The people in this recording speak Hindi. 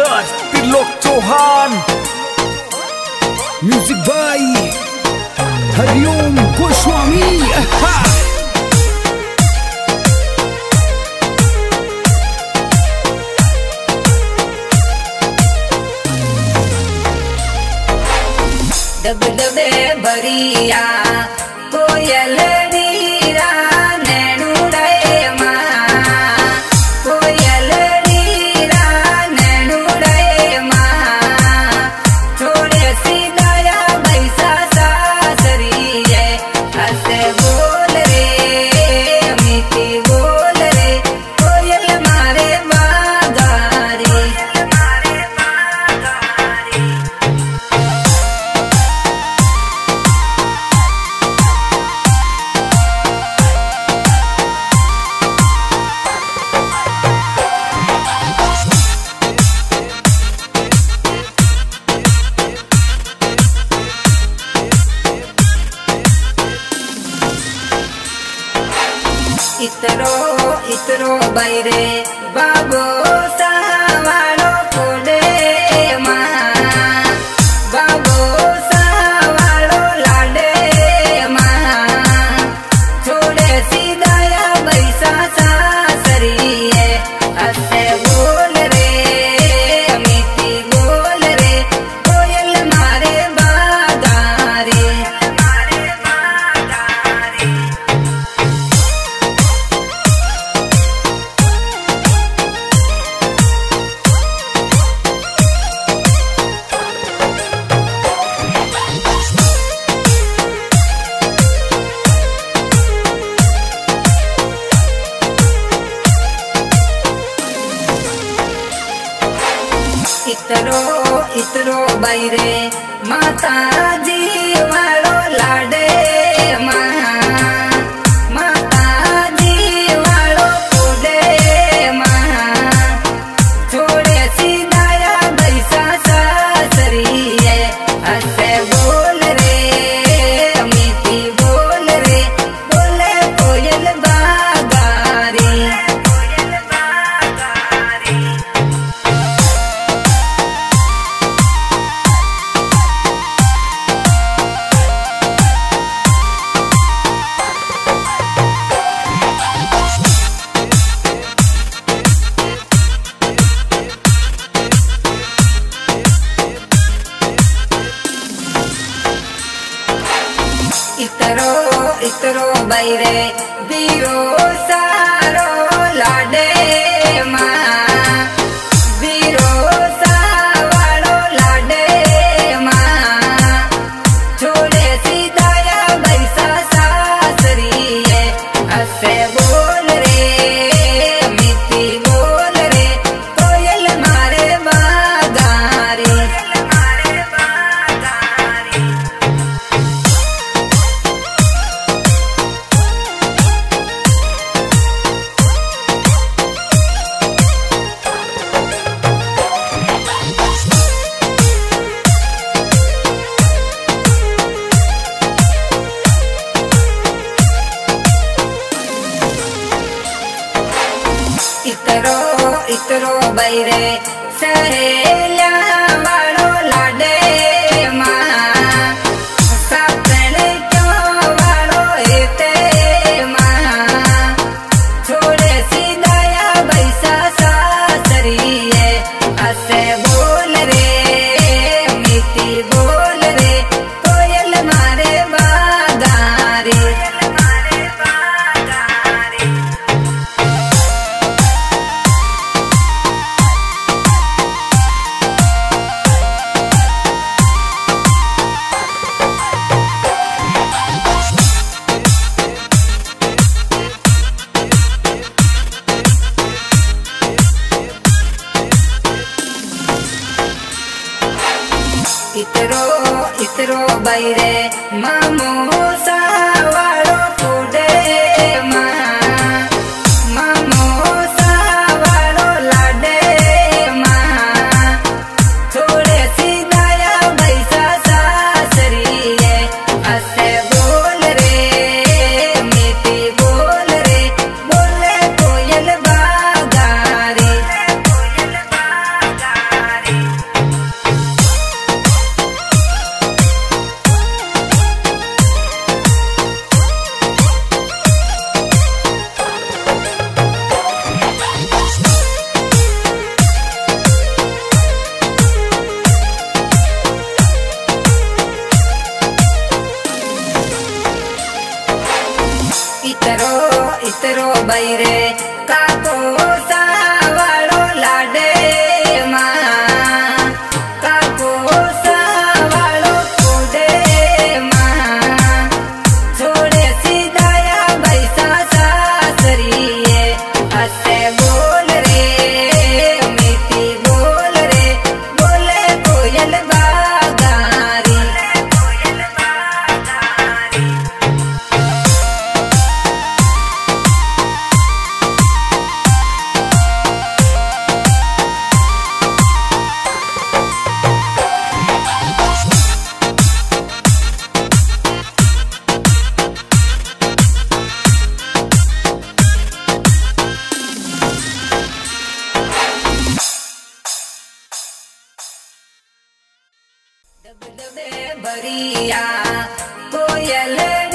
August Tilok Chauhan, music by Hariom Goswami. डब डब भरिया कोयल इतरो इतरो बैरे बाबो सावालो कोडे मा, बाबो सावालो लाडे मा, छोड़े सीधा या बैसा सासरिए। असे बोल रे मिठी बोल रे कोयल मारे बागारे। इतरो इतरो बैरे माता जी वालो लाडे महा, माता जी वालो कोडे महा, छोड़े सीधा या बैसा सासरिए। असे बोल रे मीठी बोल रे बोले कोयल बागारी। इतरो इतरो बैरे बीरो सारो लाडे मा, बीरो सावालो लाडे मा, छोड़े सीधा या बैसा सासरिए। असे बोल रे मिठी बोल रे कोयल मारे बागारी। इतरो इतरो बैरे सहेलिया वालो लाडे मा, सापण क्यों वालो एते मा, छोड़े सीधा या बैसा सासरिए। असे बोल रे मिठी बोल रे कोयल मारे बागारी। इतरो इतरो बैरे मामो सावालो कोडे मा, मामो सावालो लाडे मा, छोड़े सीधा या बैसा सासरिए। असे बोल रे मिठी बोल रे बोले कोयल बागारी। इतरो इतरो बैरे काको सावालो लाडे दब दब भरिया कोयल।